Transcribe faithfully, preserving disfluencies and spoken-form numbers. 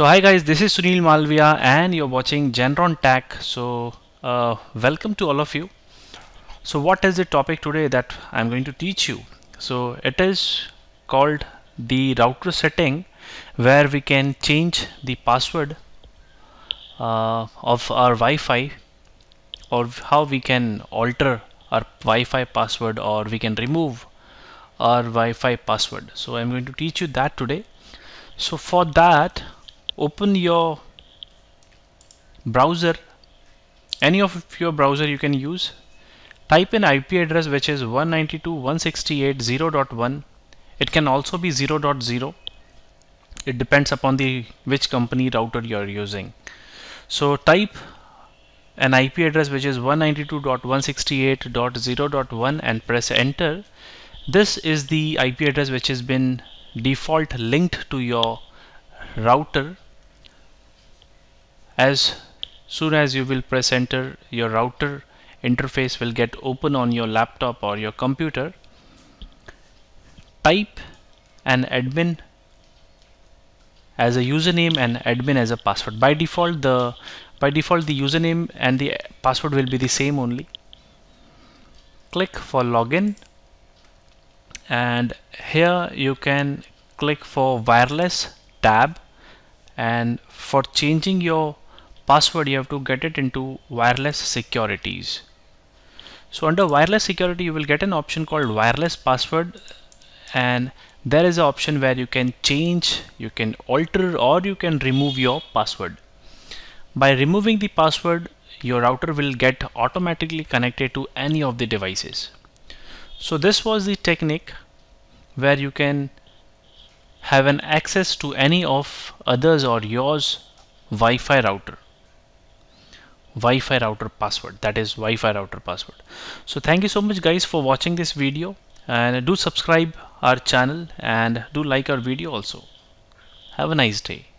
So hi guys, this is Sunil Malviya and you're watching Genron Tech. So uh, welcome to all of you. So what is the topic today that I'm going to teach you? So it is called the router setting, where we can change the password uh, of our Wi-Fi, or how we can alter our Wi-Fi password, or we can remove our Wi-Fi password. So I'm going to teach you that today. So for that, open your browser, any of your browser you can use. Type in I P address which is one ninety-two dot one sixty-eight dot zero dot one. It can also be zero dot zero. It depends upon the which company router you are using. So type an I P address which is one ninety-two dot one sixty-eight dot zero dot one and press enter. This is the I P address which has been default linked to your router. As soon as you will press enter, your router interface will get open on your laptop or your computer. Type an admin as a username and admin as a password. By default, the by default the username and the password will be the same only. Click for login, and here you can click for wireless tab, and for changing your password you have to get it into wireless securities. So under wireless security you will get an option called wireless password, and there is an option where you can change, you can alter, or you can remove your password. By removing the password, your router will get automatically connected to any of the devices. So this was the technique where you can have an access to any of others or yours Wi-Fi router. Wi-Fi router password, that is Wi-Fi router password. So thank you so much guys for watching this video, and do subscribe our channel and do like our video also. Have a nice day.